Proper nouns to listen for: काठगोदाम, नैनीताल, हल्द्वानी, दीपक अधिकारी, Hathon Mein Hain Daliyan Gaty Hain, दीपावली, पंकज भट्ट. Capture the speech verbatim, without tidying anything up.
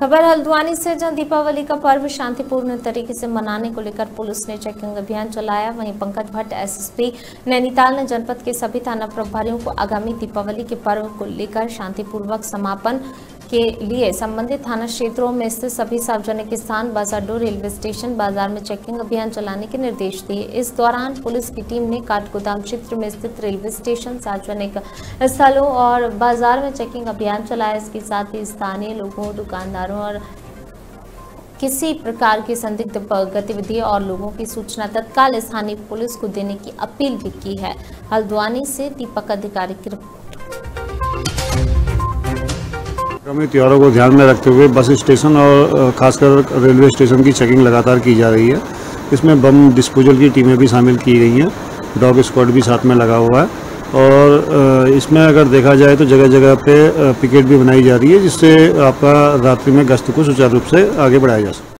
खबर हल्द्वानी से, जहां दीपावली का पर्व शांतिपूर्ण तरीके से मनाने को लेकर पुलिस ने चेकिंग अभियान चलाया। वहीं पंकज भट्ट S S P नैनीताल ने जनपद के सभी थाना प्रभारियों को आगामी दीपावली के पर्व को लेकर शांतिपूर्वक समापन के लिए संबंधित थाना क्षेत्रों में स्थित सभी सार्वजनिक स्थान, बाजारडोर, रेलवे स्टेशन, बाजार में चेकिंग अभियान चलाने के निर्देश दिए। इस दौरान पुलिस की टीम ने काठगोदाम क्षेत्र में स्थित रेलवे स्टेशन, सार्वजनिक स्थलों और बाजार में चेकिंग अभियान चलाया। इसके साथ ही स्थानीय लोगों, दुकानदारों और किसी प्रकार की संदिग्ध गतिविधियों और लोगों की सूचना तत्काल स्थानीय पुलिस को देने की अपील भी की है। हल्द्वानी से दीपक अधिकारी की रिपोर्ट। आगामी त्योहारों को ध्यान में रखते हुए बस स्टेशन और खासकर रेलवे स्टेशन की चेकिंग लगातार की जा रही है। इसमें बम डिस्पोजल की टीमें भी शामिल की गई हैं, डॉग स्क्वाड भी साथ में लगा हुआ है और इसमें अगर देखा जाए तो जगह जगह पे पिकेट भी बनाई जा रही है, जिससे आपका रात्रि में गश्त को सुचारू रूप से आगे बढ़ाया जा सके।